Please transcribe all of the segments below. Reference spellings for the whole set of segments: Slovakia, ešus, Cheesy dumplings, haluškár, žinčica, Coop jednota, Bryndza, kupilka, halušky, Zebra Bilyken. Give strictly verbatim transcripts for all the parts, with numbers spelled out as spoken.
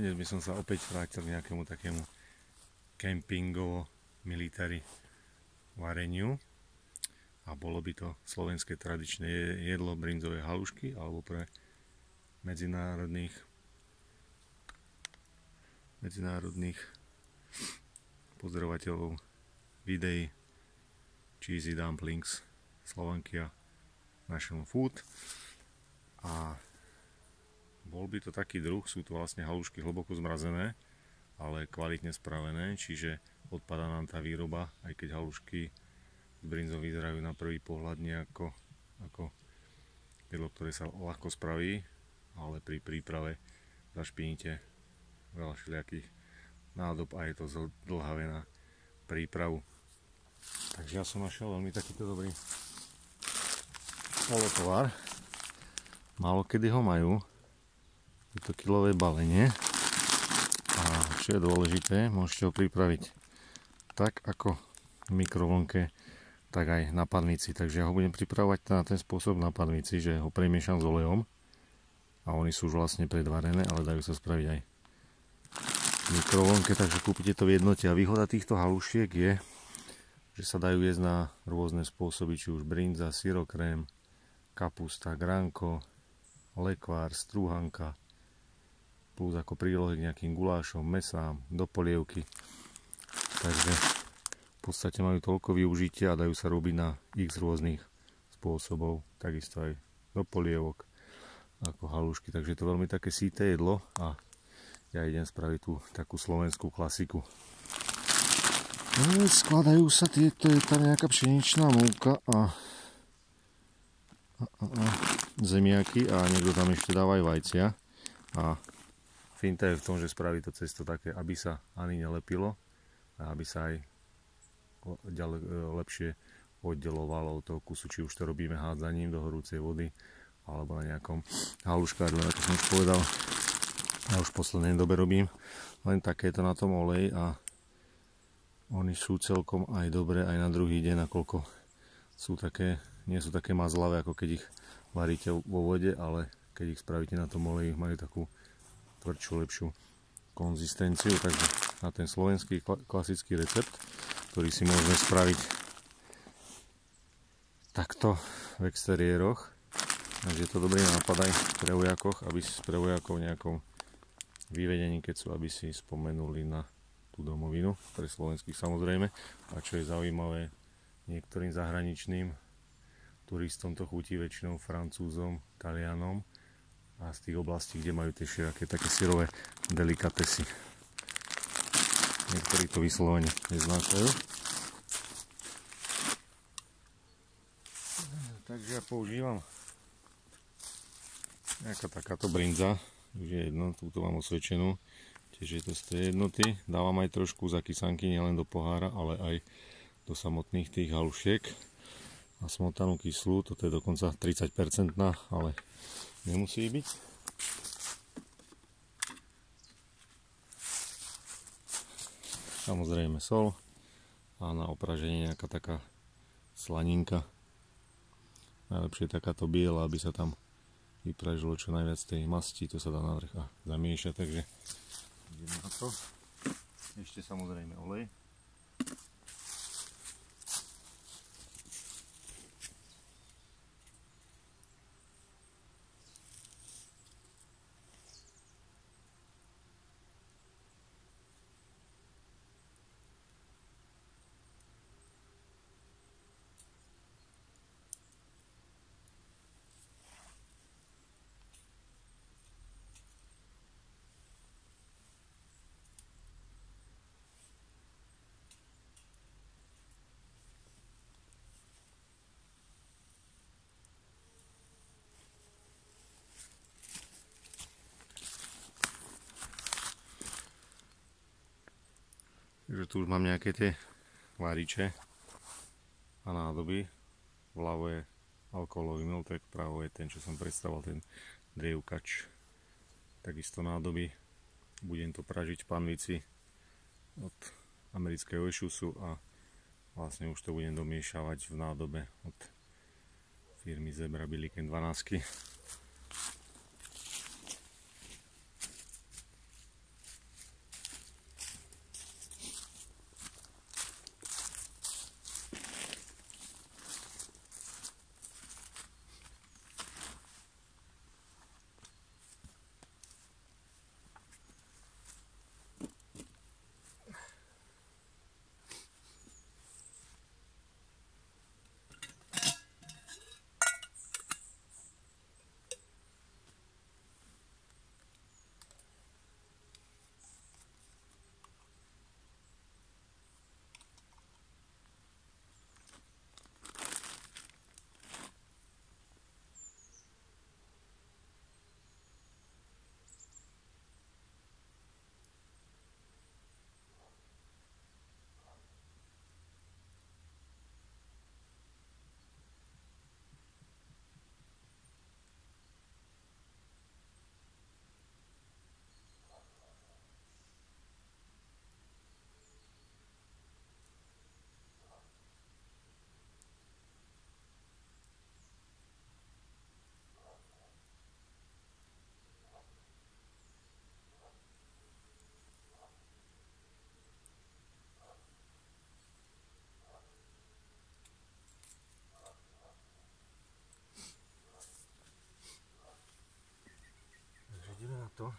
hneď by som sa opäť vrátil k nejakému takému kempingovo military vareniu a bolo by to slovenské tradičné jedlo bryndzové halušky, alebo pre medzinárodných medzinárodných pozorovateľov videí Cheesy dumplings Slovakia National Food. A bol by to taký druh, sú to vlastne halušky hlboko zmrazené, ale kvalitne spravené, čiže odpadá nám tá výroba, aj keď halušky s bryndzou vyzerajú na prvý pohľad nejako ako jedlo, ktoré sa ľahko spraví, ale pri príprave zašpinite veľa všelijakých nádob a je to zdĺhavé na prípravu. Takže ja som našiel veľmi takýto dobrý polotovar. Málo kedy ho majú, je to kilové balenie, a čo je dôležité, môžete ho pripraviť tak ako v mikrovlnke, tak aj na panvici. Takže ja ho budem pripravovať na ten spôsob na panvici, že ho premiešam s olejom a oni sú už vlastne predvarené, ale dajú sa spraviť aj v mikrovlnke, takže kúpite to v jednote. A výhoda týchto halušiek je, že sa dajú jesť na rôzne spôsoby, či už bryndza, syrokrém, kapusta, granko, lekvár, strúhanka, plus ako prílohy k nejakým gulášom, mesám, do polievky. Takže v podstate majú toľko využitia a dajú sa robiť na x rôznych spôsobov, takisto aj do polievok ako halušky. Takže to je veľmi také síté jedlo a ja idem spraviť tú takú slovenskú klasiku. Skladajú sa tieto, je tam nejaká pšeničná múka a zemiaky a niekto tam ešte dáva aj vajcia. A finta je v tom, že spraví to cesto také, aby sa ani nelepilo a aby sa aj lepšie oddelovalo od toho kusu, či už to robíme hádzaním do horúcej vody alebo na nejakom haluškárve, ako som už povedal. Ja už v poslednej dobe robím len takéto na tom oleji a oni sú celkom aj dobré aj na druhý deň, nakoľko sú také, nie sú také mazlavé, ako keď ich varíte vo vode, ale keď ich spravíte na tom oleji, majú takú tvrdšiu, lepšiu konzistenciu. Takže na ten slovenský klasický recept, ktorý si môžeme spraviť takto v exteriéroch. Takže je to dobrý nápad aj pre vojakoch, aby si pre vojakov nejakou vyvedení, keď sú, aby si spomenuli na tú domovinu, pre slovenských samozrejme. A čo je zaujímavé, niektorým zahraničným turistom to chutí, väčšinou Francúzom, Talianom a z tých oblastí, kde majú tie široké také syrové delikatesy. Niektorí to vyslovene neznášajú. Takže ja používam nejaká takáto bryndza, už je jedno, túto mám osvedčenú, tiež je to z tej jednoty. Dávam aj trošku zakysanky, nielen do pohára, ale aj do samotných tých halušiek. A smotanú kyslú, toto je dokonca tridsať percent, ale nemusí byť. Samozrejme sol a na opraženie nejaká taká slaninka. Najlepšie je takáto biela, aby sa tam vypražilo čo najviac tej masti, to sa dá na vrch a zamieša, takže ideme na to. Ešte samozrejme olej. Takže tu už mám nejaké tie variče a nádoby. Vľavo je alkoholový miltek, vpravo je ten, čo som predstavoval, ten drievkač. Takisto nádoby. Budem to pražiť v panvici od amerického ešusu a vlastne už to budem domiešavať v nádobe od firmy Zebra Bilyken dvanásť. takto.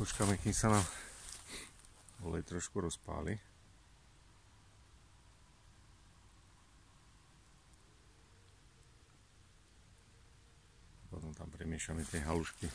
Počkáme, kým sa nám olej trošku rozpáli. Potom tam premiešame tie halušky.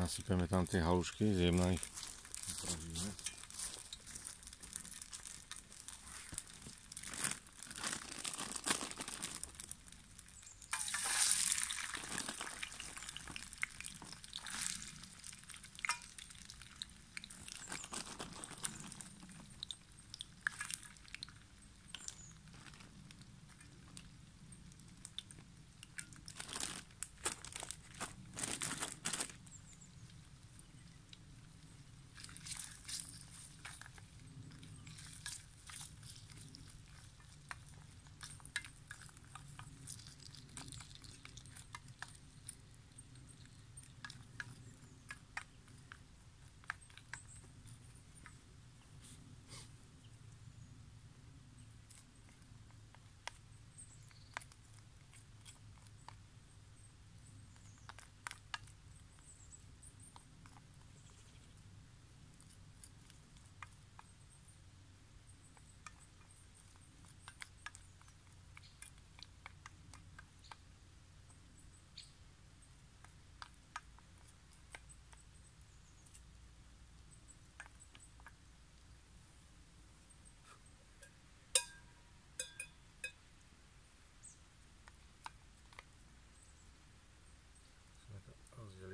nasypeme tam ty halušky, zjemná jich.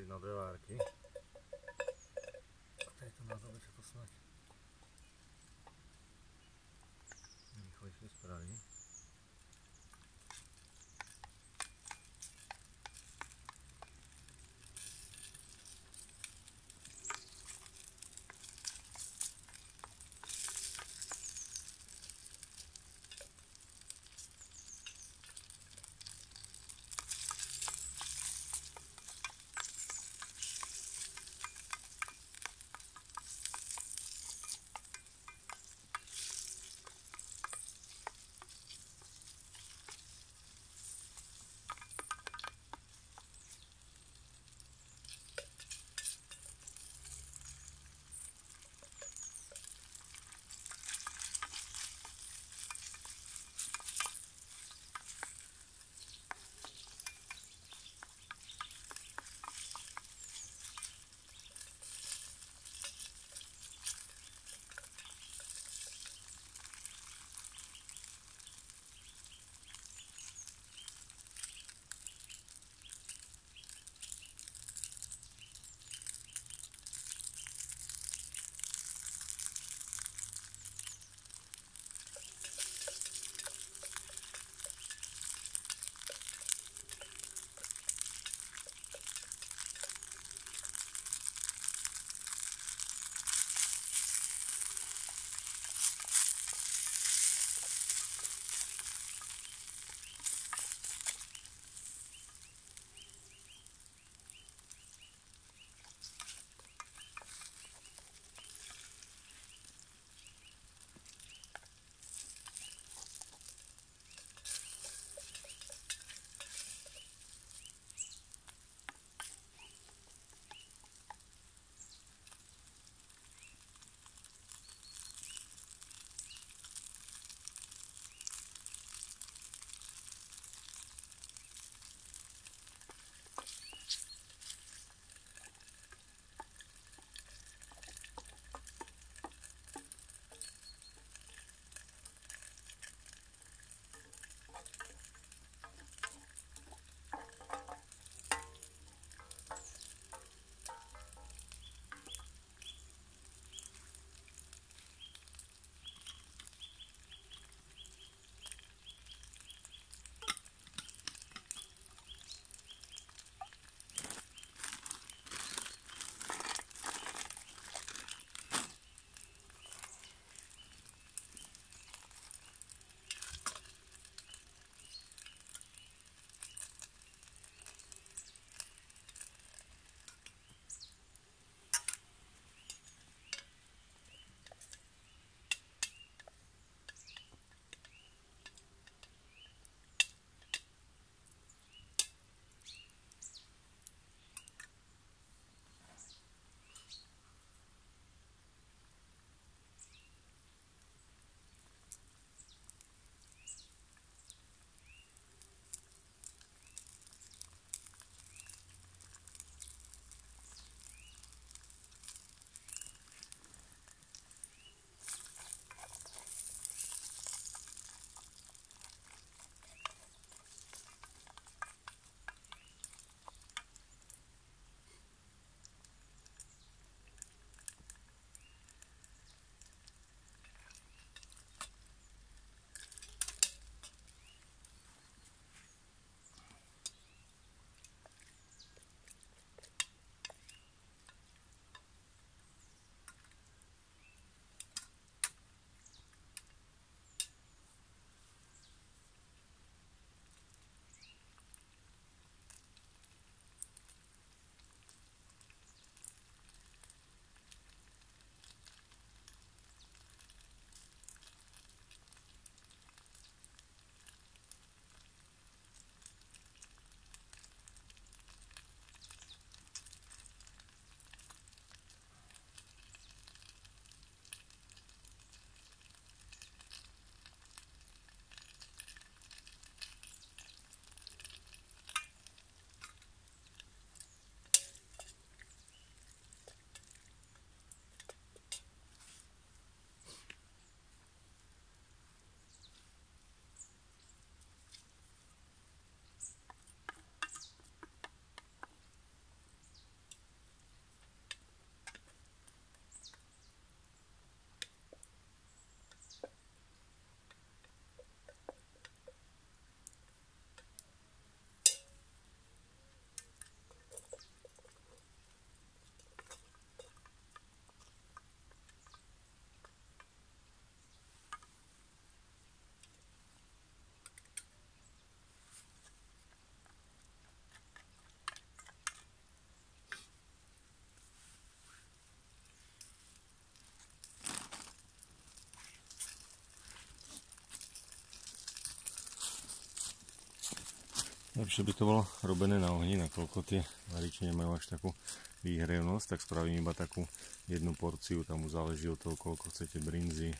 Na dvě várky. A tady to má zabečet to snad. Rychlejší zpraví. Lepšie by to bolo robené na ohni, nakoľko tie varične nemajú až takú výhrevnosť, tak spravím iba takú jednu porciu, tam už záleží od toho, koľko chcete brindzy.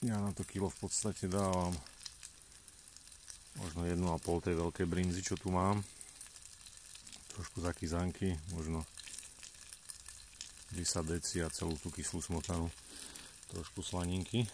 Ja na to kilo v podstate dávam možno jednu a pol tej veľkej brindzy, čo tu mám. Trošku zakizanky, možno desať decí a celú tú kyslú smotanu, trošku slaninky.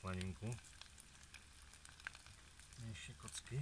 Slaninku, menší kocky.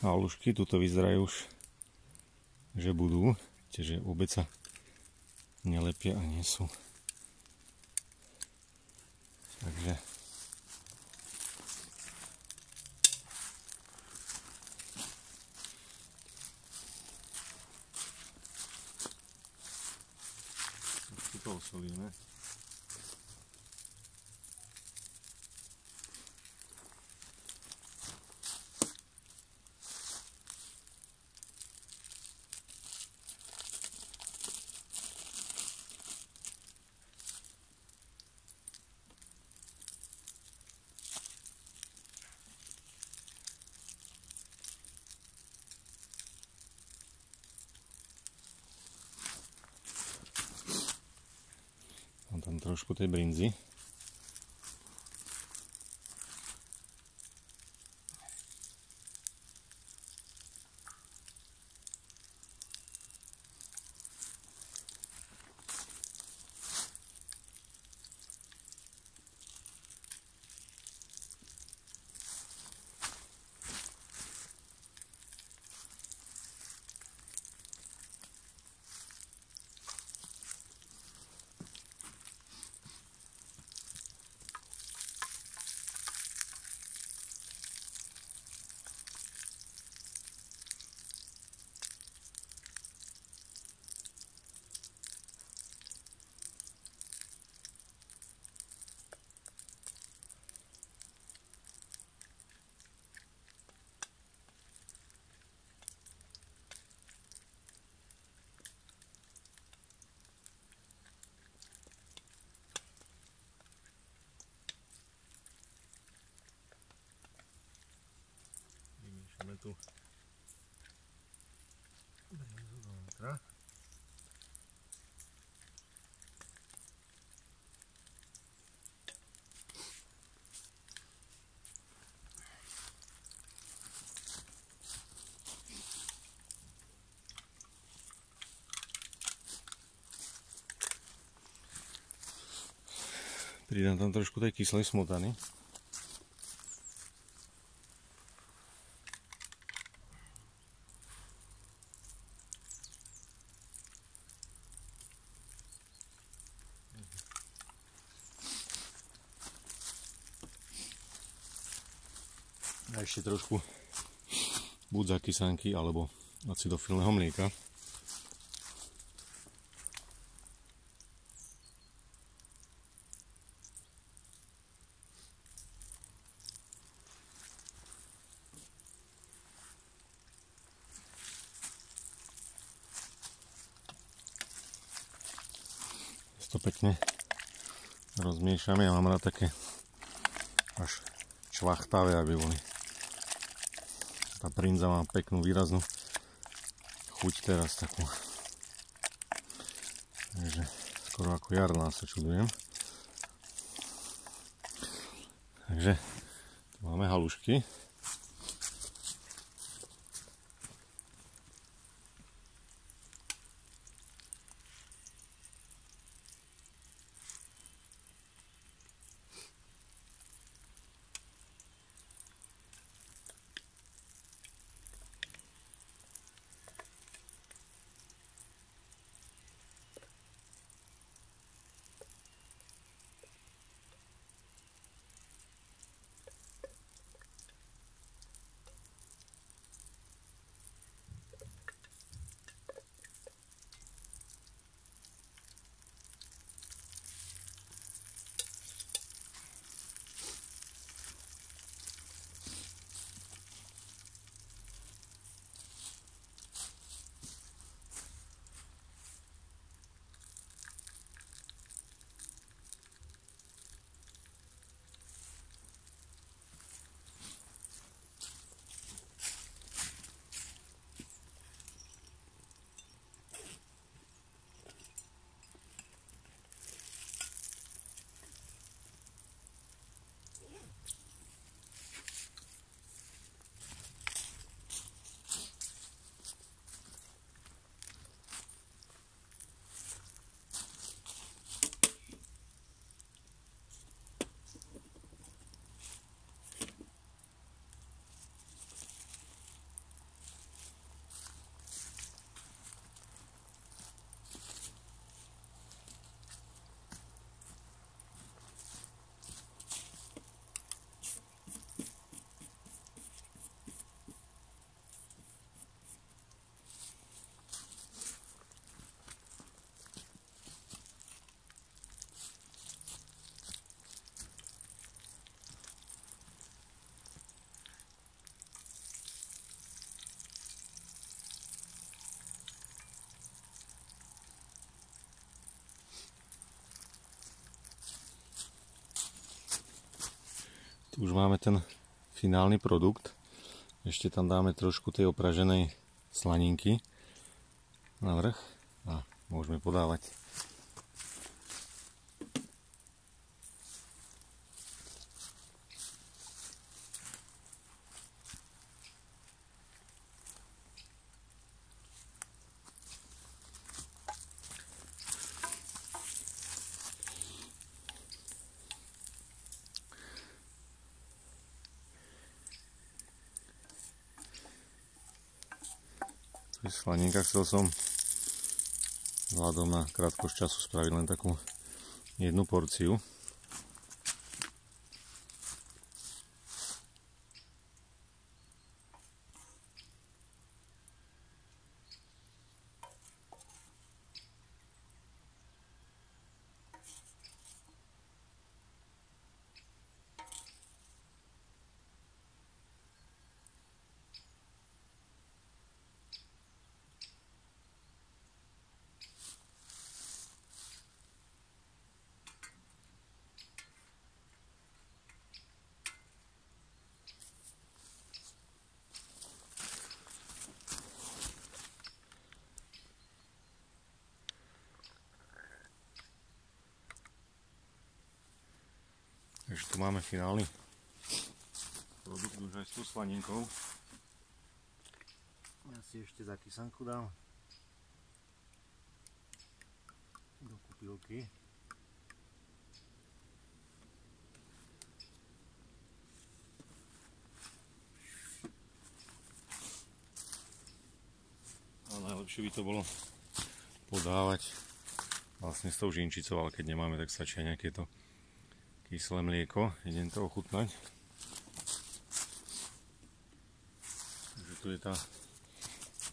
Halušky, tuto vyzerajú už, že budú, tiež vôbec sa nelepia a nie sú. Takže to osolíme. Trošku tej brindzy. tu. Přidám tam trošku té kyslé smotany. A ještě trošku buď za kysanky, alebo acidofilného mléka. To pekne rozmiešame a mám na také až čvachtavé, aby boli. Tá brindza má peknú výraznú chuť teraz takú. Takže skoro ako jarná sa čudujem. Takže tu máme halušky. Už máme ten finálny produkt. Ešte tam dáme trošku tej opraženej slaninky na vrch a môžeme podávať. Slaninka, chcel som vzhľadom na krátkosť času spraviť len takú jednu porciu. Takže tu máme finálny produkt už aj s tú slaninkou. Ja si ešte za kysanku dám do kupilky. A najlepšie by to bolo podávať vlastne s tou žinčicou, ale keď nemáme, tak stačí aj nejaké to kyslé mlieko. Idem to ochutnať. Takže tu je tá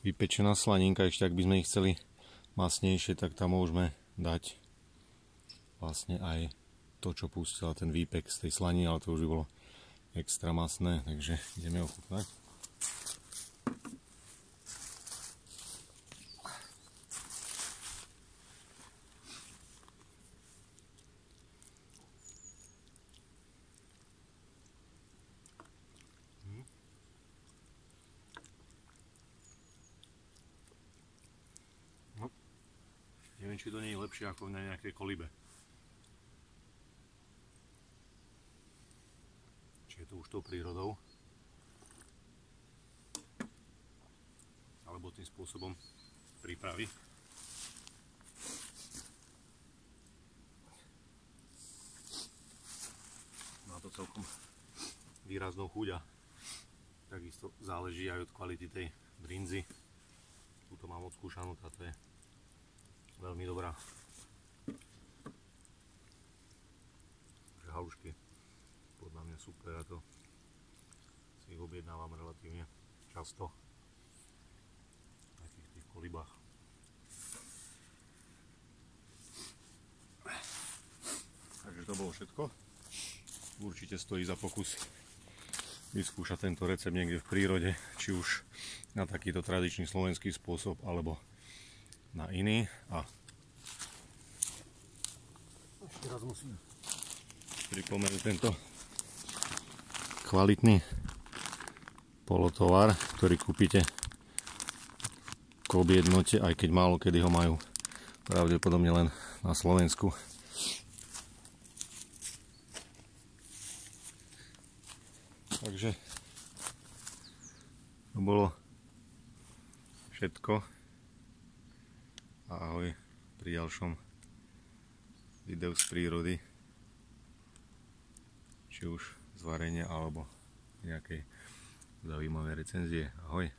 vypečená slaninka, ešte ak by sme ich chceli masnejšie, tak tam môžeme dať vlastne aj to, čo pustila ten výpek z tej slaniny, ale to už by bolo extra masné, takže ideme ochutnať. Neviem, či to nie je lepšie ako na nejakej kolibe. Či je to už tou prírodou, alebo tým spôsobom prípravy. Má to celkom výraznou chuť a takisto záleží aj od kvality tej brindzy. Tuto mám odskúšanú, táto je veľmi dobrá. Halušky podľa mňa super, a to si ich objednávam relatívne často v takých tých kolibách. Takže to bolo všetko. Určite stojí za pokus vyskúšať tento recept niekde v prírode, či už na takýto tradičný slovenský spôsob, alebo na iný. A ešte raz musím pripomenúť tento kvalitný polotovar, ktorý kúpite v Coop jednote, aj keď málo kedy ho majú, pravdepodobne len na Slovensku. Takže to bolo všetko. Ahoj pri ďalšom videu z prírody, či už z varenia alebo nejakej zaujímavé recenzie. Ahoj.